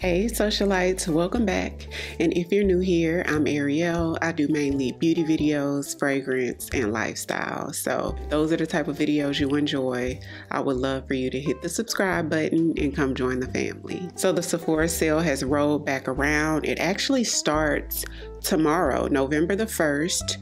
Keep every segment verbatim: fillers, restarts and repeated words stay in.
Hey socialites, welcome back. And if you're new here, I'm Arielle. I do mainly beauty videos, fragrance, and lifestyle. So those are the type of videos you enjoy. I would love for you to hit the subscribe button and come join the family. So the Sephora sale has rolled back around. It actually starts tomorrow, November the first.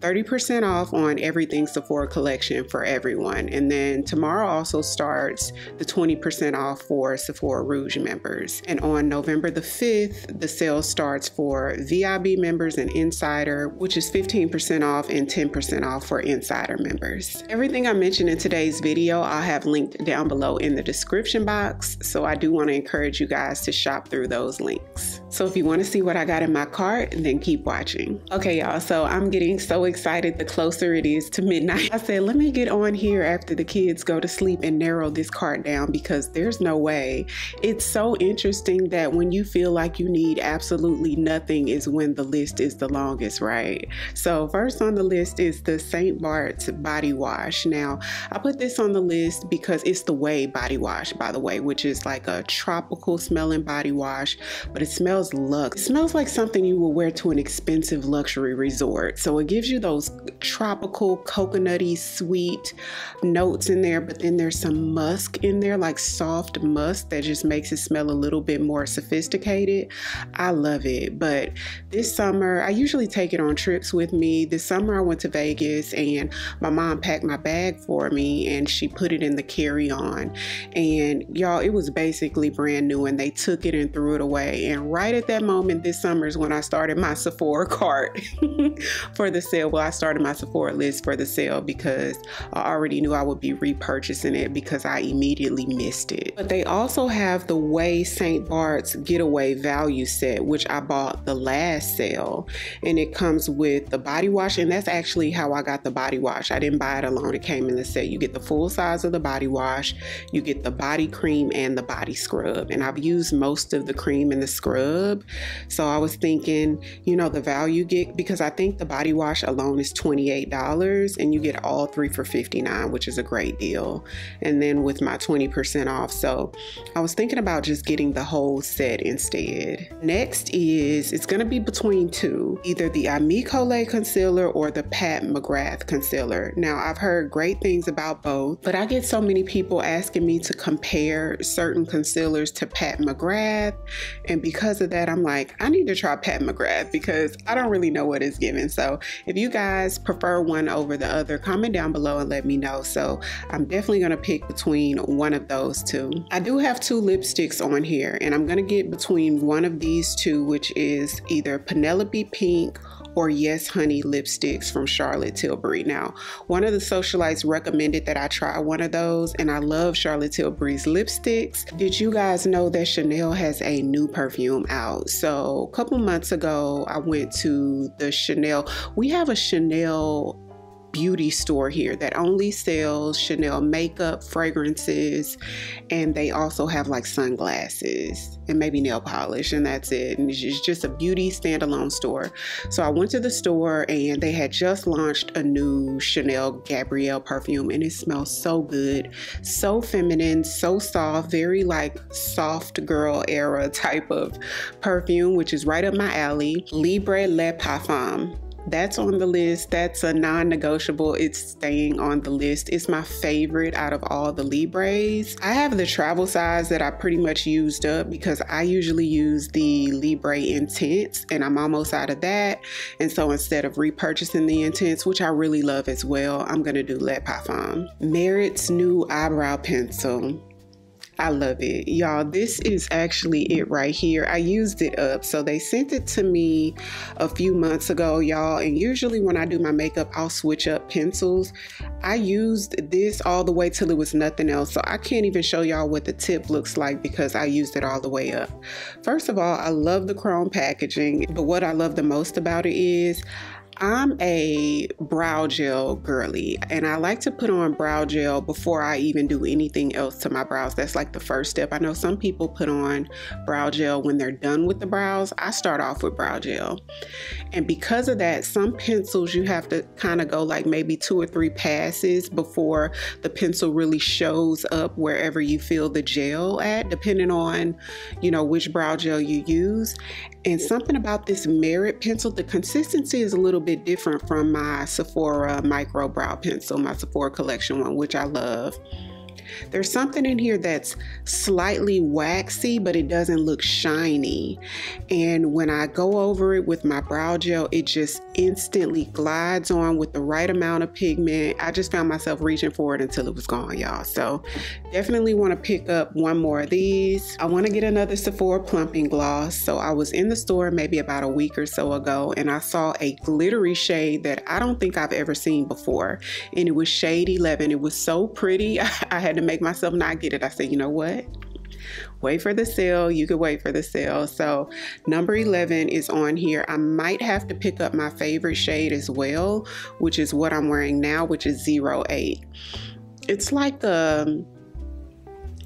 thirty percent off on everything Sephora collection for everyone. And then tomorrow also starts the twenty percent off for Sephora Rouge members. And on November the fifth, the sale starts for V I B members and Insider, which is fifteen percent off and ten percent off for Insider members. Everything I mentioned in today's video, I'll have linked down below in the description box. So I do want to encourage you guys to shop through those links. So if you want to see what I got in my cart, then keep watching. Okay, y'all, so I'm getting so excited excited the closer it is to midnight. I said, let me get on here after the kids go to sleep and narrow this cart down, because there's no way. It's so interesting that when you feel like you need absolutely nothing is when the list is the longest, right? So first on the list is the Saint Bart's body wash. Now I put this on the list because it's the Way body wash, by the way, which is like a tropical smelling body wash, but it smells luxe. It smells like something you will wear to an expensive luxury resort. So it gives you those tropical, coconutty, sweet notes in there, but then there's some musk in there, like soft musk that just makes it smell a little bit more sophisticated. I love it. But this summer, I usually take it on trips with me. This summer I went to Vegas and my mom packed my bag for me and she put it in the carry-on. And y'all, it was basically brand new and they took it and threw it away. And right at that moment this summer is when I started my Sephora cart for the sale. Well, I started my Sephora list for the sale because I already knew I would be repurchasing it because I immediately missed it. But they also have the Way Saint Bart's Getaway Value Set, which I bought the last sale. And it comes with the body wash. And that's actually how I got the body wash. I didn't buy it alone. It came in the set. You get the full size of the body wash. You get the body cream and the body scrub. And I've used most of the cream and the scrub. So I was thinking, you know, the value get, because I think the body wash alone is twenty-eight dollars and you get all three for fifty-nine dollars, which is a great deal. And then with my twenty percent off. So I was thinking about just getting the whole set instead. Next is, it's going to be between two, either the Ami Cole concealer or the Pat McGrath concealer. Now I've heard great things about both, but I get so many people asking me to compare certain concealers to Pat McGrath. And because of that, I'm like, I need to try Pat McGrath because I don't really know what it's giving. So if you guys prefer one over the other, comment down below and let me know. So I'm definitely going to pick between one of those two. I do have two lipsticks on here and I'm going to get between one of these two, which is either Penelope Pink or Yes Honey lipsticks from Charlotte Tilbury. Now, one of the socialites recommended that I try one of those and I love Charlotte Tilbury's lipsticks. Did you guys know that Chanel has a new perfume out? So a couple months ago, I went to the Chanel. We have a Chanel beauty store here that only sells Chanel makeup, fragrances, and they also have like sunglasses and maybe nail polish, and that's it. And it's just a beauty standalone store. So I went to the store and they had just launched a new Chanel Gabrielle perfume and it smells so good, so feminine, so soft, very like soft girl era type of perfume, which is right up my alley. Libre Le Parfum. That's on the list. That's a non-negotiable. It's staying on the list. It's my favorite out of all the Libres. I have the travel size that I pretty much used up because I usually use the Libre Intense and I'm almost out of that. And so instead of repurchasing the Intense, which I really love as well, I'm going to do Le Parfum. Merit's new eyebrow pencil. I love it. Y'all, this is actually it right here. I used it up. So they sent it to me a few months ago, y'all. And usually when I do my makeup, I'll switch up pencils. I used this all the way till it was nothing else. So I can't even show y'all what the tip looks like because I used it all the way up. First of all, I love the chrome packaging. But what I love the most about it is I'm a brow gel girly, and I like to put on brow gel before I even do anything else to my brows. That's like the first step. I know some people put on brow gel when they're done with the brows. I start off with brow gel. And because of that, some pencils you have to kind of go like maybe two or three passes before the pencil really shows up wherever you feel the gel at, depending on, you know, which brow gel you use. And something about this Merit pencil, the consistency is a little bit different from my Sephora micro brow pencil, my Sephora collection one, which I love. There's something in here that's slightly waxy, but it doesn't look shiny. And when I go over it with my brow gel, it just instantly glides on with the right amount of pigment. I just found myself reaching for it until it was gone, y'all. So definitely want to pick up one more of these. I want to get another Sephora plumping gloss. So I was in the store maybe about a week or so ago, and I saw a glittery shade that I don't think I've ever seen before. And it was shade eleven. It was so pretty. I had to make myself not get it. I said, you know what? Wait for the sale. You could wait for the sale. So number eleven is on here. I might have to pick up my favorite shade as well, which is what I'm wearing now, which is zero eight. It's like a,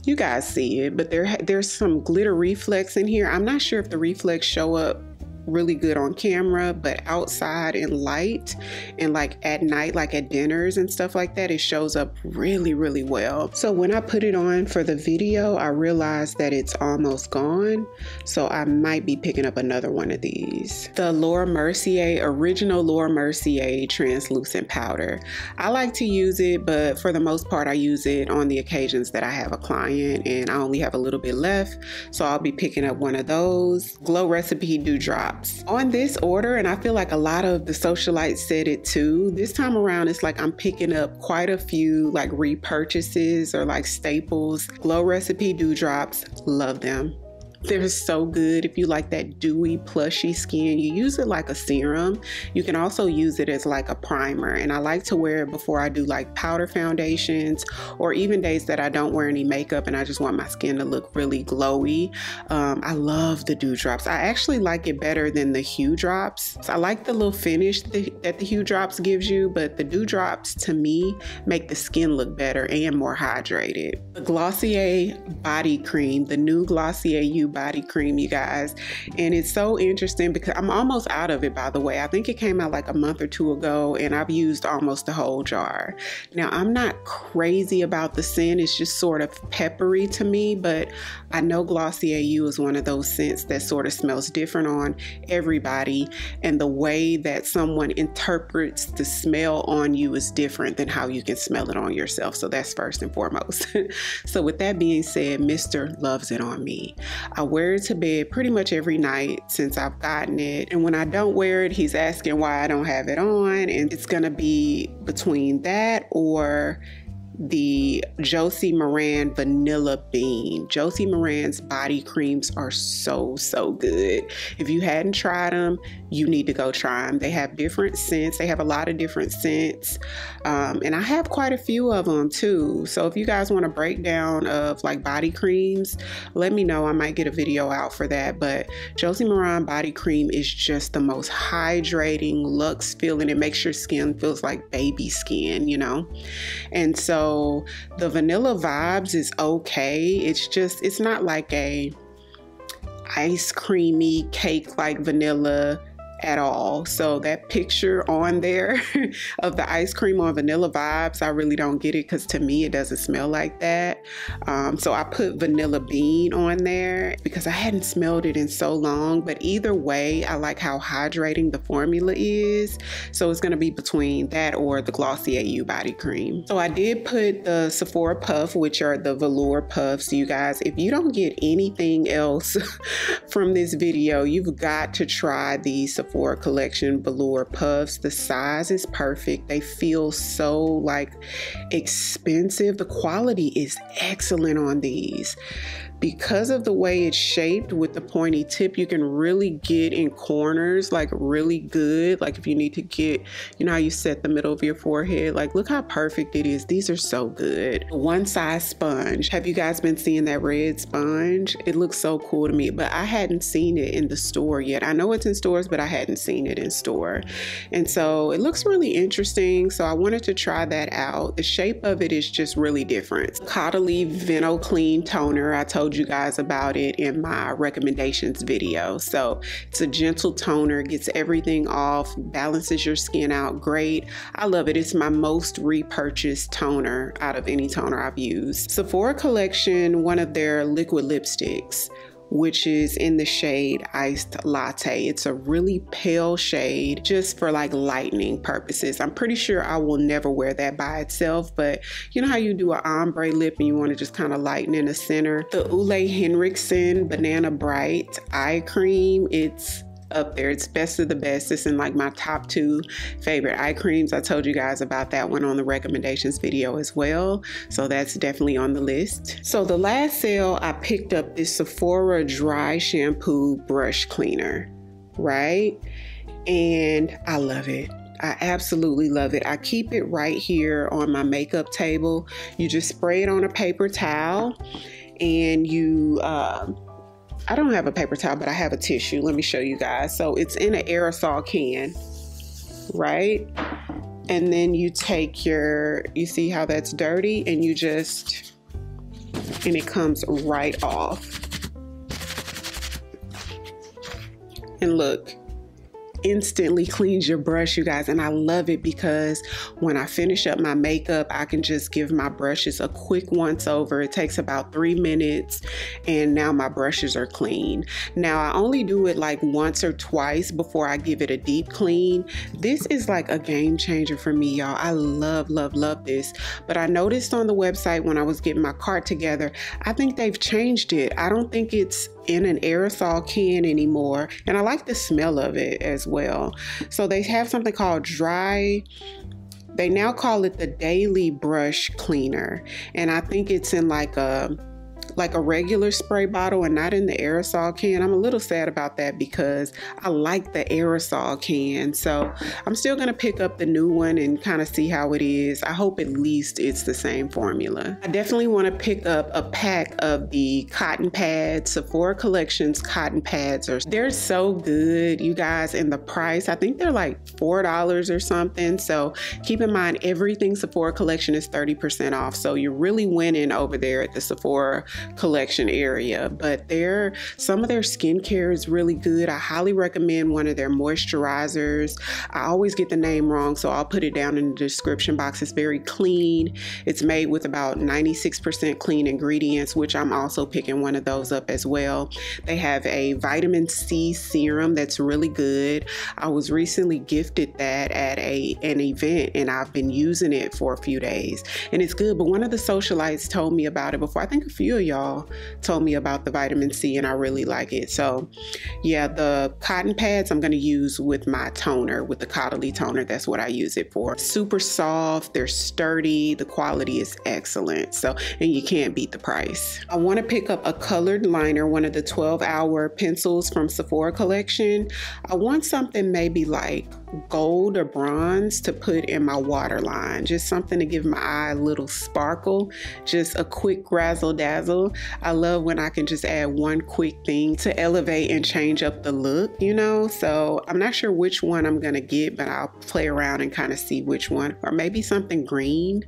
you guys see it, but there there's some glitter reflex in here. I'm not sure if the reflex show up really good on camera, but outside in light and like at night, like at dinners and stuff like that, it shows up really, really well. So when I put it on for the video, I realized that it's almost gone. So I might be picking up another one of these. The Laura Mercier, original Laura Mercier translucent powder. I like to use it, but for the most part, I use it on the occasions that I have a client and I only have a little bit left. So I'll be picking up one of those. Glow Recipe Dew Drop. On this order, and I feel like a lot of the socialites said it too, this time around it's like I'm picking up quite a few like repurchases or like staples. Glow Recipe Dew Drops, love them. They're so good. If you like that dewy, plushy skin, you use it like a serum. You can also use it as like a primer. And I like to wear it before I do like powder foundations or even days that I don't wear any makeup and I just want my skin to look really glowy. Um, I love the Dew Drops. I actually like it better than the Hue Drops. I like the little finish that the Hue Drops gives you, but the Dew Drops to me make the skin look better and more hydrated. The Glossier Body Cream, the new Glossier U Body Cream, you guys, and it's so interesting because I'm almost out of it, by the way. I think it came out like a month or two ago and I've used almost the whole jar. Now I'm not crazy about the scent. It's just sort of peppery to me, but I know Glossier U is one of those scents that sort of smells different on everybody, and the way that someone interprets the smell on you is different than how you can smell it on yourself. So that's first and foremost. So with that being said, Mister loves it on me. I I wear it to bed pretty much every night since I've gotten it. And when I don't wear it, he's asking why I don't have it on. And it's gonna be between that or the Josie Maran Vanilla Bean. Josie Maran's body creams are so, so good. If you hadn't tried them, you need to go try them. They have different scents. They have a lot of different scents. Um, and I have quite a few of them too. So if you guys want a breakdown of like body creams, let me know. I might get a video out for that. But Josie Maran body cream is just the most hydrating, luxe feeling. It makes your skin feels like baby skin, you know? And so So the vanilla vibes is okay. It's just, it's not like a ice creamy cake like vanilla at all. So that picture on there of the ice cream on vanilla vibes, I really don't get it because to me it doesn't smell like that. Um, so I put Vanilla Bean on there because I hadn't smelled it in so long, but either way, I like how hydrating the formula is. So it's gonna be between that or the Glossier U Body Cream. So I did put the Sephora Puff, which are the velour puffs, you guys. If you don't get anything else from this video, you've got to try these Sephora For collection velour puffs. The size is perfect. They feel so like expensive. The quality is excellent on these. because of the way it's shaped with the pointy tip, you can really get in corners like really good. Like if you need to get, you know how you set the middle of your forehead, like look how perfect it is. These are so good. One size sponge. Have you guys been seeing that red sponge? It looks so cool to me, but I hadn't seen it in the store yet. I know it's in stores, but I hadn't seen it in store. And so it looks really interesting. So I wanted to try that out. The shape of it is just really different. Caudalie Vento Clean Toner. I told you guys about it in my recommendations video. So it's a gentle toner, gets everything off, balances your skin out great. I love it. It's my most repurchased toner out of any toner I've used. Sephora Collection, one of their liquid lipsticks, which is in the shade Iced Latte. It's a really pale shade just for like lightening purposes. I'm pretty sure I will never wear that by itself, but you know how you do an ombre lip and you want to just kind of lighten in the center. The Ole Henriksen Banana Bright Eye Cream, it's up there. It's best of the best. It's in like my top two favorite eye creams. I told you guys about that one on the recommendations video as well. So that's definitely on the list. So the last sale, I picked up this Sephora Dry Shampoo Brush Cleaner, right? And I love it. I absolutely love it. I keep it right here on my makeup table. You just spray it on a paper towel and you, uh, I don't have a paper towel, but I have a tissue. Let me show you guys. So it's in an aerosol can, right? And then you take your, you see how that's dirty, and you just, and it comes right off. And look, instantly cleans your brush, you guys. And I love it because when I finish up my makeup, I can just give my brushes a quick once over. It takes about three minutes and now my brushes are clean. Now I only do it like once or twice before I give it a deep clean. This is like a game changer for me, y'all. I love, love, love this. But I noticed on the website when I was getting my cart together, I think they've changed it. I don't think it's in an aerosol can anymore, and I like the smell of it as well. So they have something called dry, they now call it the daily brush cleaner, and I think it's in like a like a regular spray bottle and not in the aerosol can. I'm a little sad about that because I like the aerosol can. So I'm still gonna pick up the new one and kind of see how it is. I hope at least it's the same formula. I definitely wanna pick up a pack of the cotton pads, Sephora Collections cotton pads. Are, they're so good, you guys, and the price, I think they're like four dollars or something. So keep in mind, everything Sephora Collection is thirty percent off. So you're really winning over there at the Sephora Collection area. But their, some of their skincare is really good. I highly recommend one of their moisturizers. I always get the name wrong, so I'll put it down in the description box. It's very clean. It's made with about ninety-six percent clean ingredients, which I'm also picking one of those up as well. They have a vitamin C serum that's really good. I was recently gifted that at a an event, and I've been using it for a few days, and it's good. But one of the socialites told me about it before. I think a few of y'all told me about the vitamin C, and I really like it. So yeah, the cotton pads I'm going to use with my toner, with the Caudalie toner. That's what I use it for. Super soft, they're sturdy, the quality is excellent. So, and you can't beat the price. I want to pick up a colored liner, one of the twelve hour pencils from Sephora Collection. I want something maybe like gold or bronze to put in my waterline, just something to give my eye a little sparkle, just a quick razzle dazzle. I love when I can just add one quick thing to elevate and change up the look, you know? So I'm not sure which one I'm gonna get, but I'll play around and kind of see which one. Or maybe something green,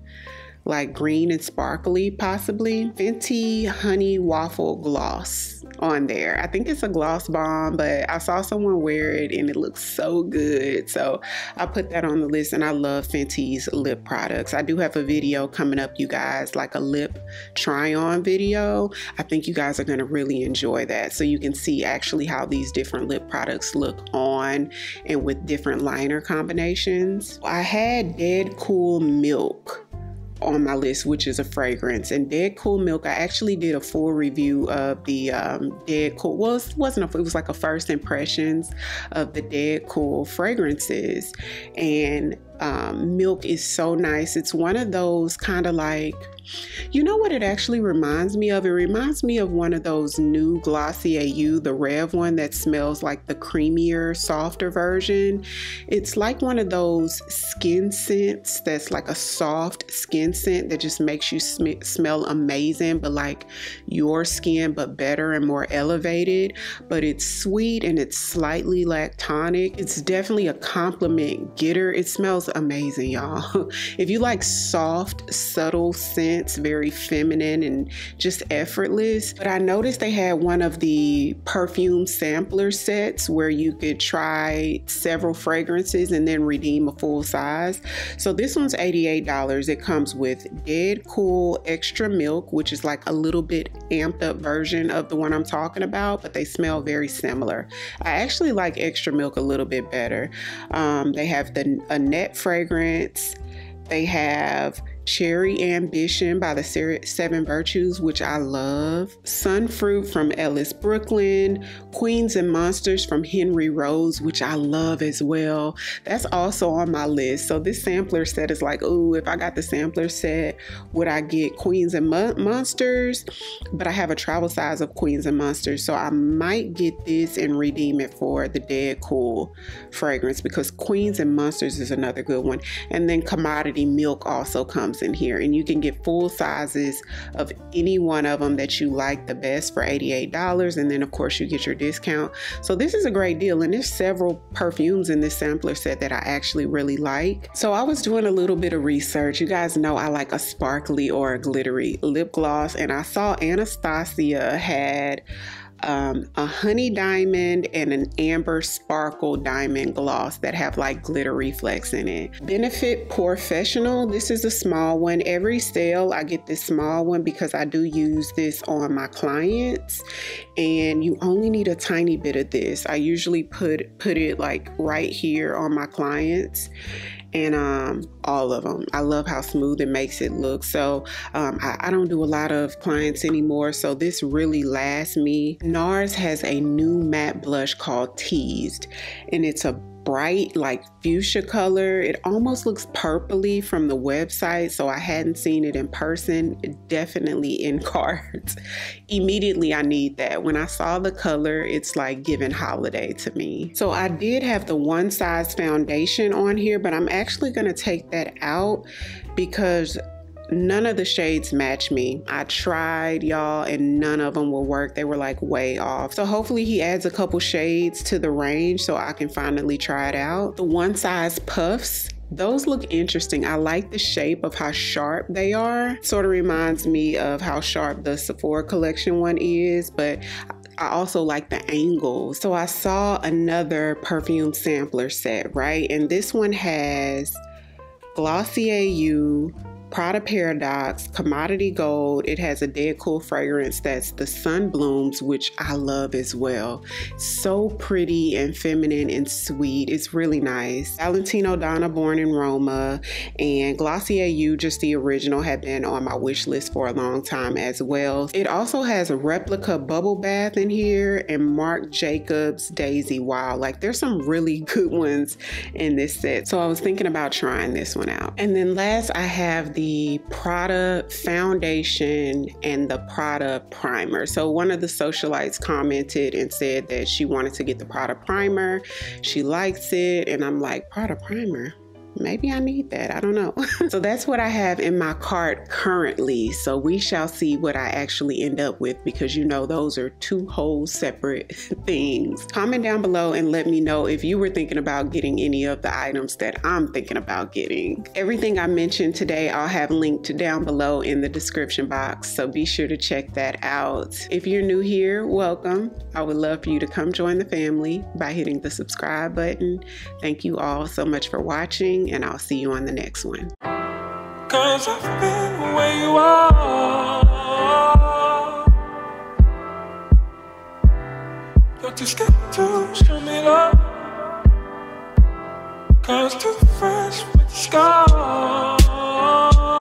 like green and sparkly possibly. Fenty Honey Waffle Gloss on there. I think it's a gloss bomb, but I saw someone wear it and it looks so good. So I put that on the list, and I love Fenty's lip products. I do have a video coming up, you guys, like a lip try on video. I think you guys are gonna really enjoy that. So you can see actually how these different lip products look on and with different liner combinations. I had Dedcool Milk on my list, which is a fragrance, and Dedcool Milk, I actually did a full review of the um, Dedcool, well it wasn't a, it was like a first impressions of the Dedcool fragrances, and um, Milk is so nice. It's one of those kind of like You know what it actually reminds me of? It reminds me of one of those new Glossier U, the Rev one that smells like the creamier, softer version. It's like one of those skin scents that's like a soft skin scent that just makes you sm smell amazing, but like your skin, but better and more elevated. But it's sweet and it's slightly lactonic. It's definitely a compliment getter. It smells amazing, y'all. If you like soft, subtle scents, very feminine and just effortless. But I noticed they had one of the perfume sampler sets where you could try several fragrances and then redeem a full size. So this one's eighty-eight dollars. It comes with Dedcool Extra Milk, which is like a little bit amped up version of the one I'm talking about, but they smell very similar. I actually like Extra Milk a little bit better. Um, they have the Annette fragrance. They have Cherry Ambition by the Seven Virtues, which I love. Sunfruit from Ellis Brooklyn. Queens and Monsters from Henry Rose, which I love as well. That's also on my list. So this sampler set is like, ooh, if I got the sampler set, would I get Queens and Mon- Monsters? But I have a travel size of Queens and Monsters, so I might get this and redeem it for the Dedcool fragrance, because Queens and Monsters is another good one. And then Commodity Milk also comes in here, and you can get full sizes of any one of them that you like the best for eighty-eight dollars, and then of course you get your discount. So this is a great deal, and there's several perfumes in this sampler set that I actually really like. So I was doing a little bit of research. You guys know I like a sparkly or a glittery lip gloss, and I saw Anastasia had Um, a honey diamond and an amber sparkle diamond gloss that have like glitter reflex in it. Benefit Professional, this is a small one. Every sale I get this small one because I do use this on my clients, and you only need a tiny bit of this. I usually put put it like right here on my clients, and um, all of them. I love how smooth it makes it look. So um, I, I don't do a lot of clients anymore, so this really lasts me. NARS has a new matte blush called Teased, and it's a bright like fuchsia color. It almost looks purpley from the website, so I hadn't seen it in person. Definitely in cards. Immediately I need that. When I saw the color, it's like giving holiday to me. So I did have the one size foundation on here, but I'm actually going to take that out because none of the shades match me. I tried, y'all, and none of them will work. They were like way off. So hopefully he adds a couple shades to the range so I can finally try it out. The one size puffs, those look interesting. I like the shape of how sharp they are. Sort of reminds me of how sharp the Sephora collection one is, but I also like the angle. So I saw another perfume sampler set, right? And this one has Glossier U, Prada Paradox, Commodity Gold. It has a Dedcool fragrance that's the Sun Blooms, which I love as well. So pretty and feminine and sweet. It's really nice. Valentino Donna Born in Roma and Glossier U, just the original, had been on my wish list for a long time as well. It also has a replica Bubble Bath in here and Marc Jacobs Daisy Wild. Like, there's some really good ones in this set. So I was thinking about trying this one out. And then last, I have the Prada foundation and the Prada primer. So one of the socialites commented and said that she wanted to get the Prada primer. She likes it, and I'm like, Prada primer? Maybe I need that. I don't know. So that's what I have in my cart currently. So we shall see what I actually end up with, because you know those are two whole separate things. Comment down below and let me know if you were thinking about getting any of the items that I'm thinking about getting. Everything I mentioned today I'll have linked down below in the description box, so be sure to check that out. If you're new here, welcome. I would love for you to come join the family by hitting the subscribe button. Thank you all so much for watching, and I'll see you on the next one. 'Cause I've been where you are. You're too scared to show me love, 'cause too fresh with the scars.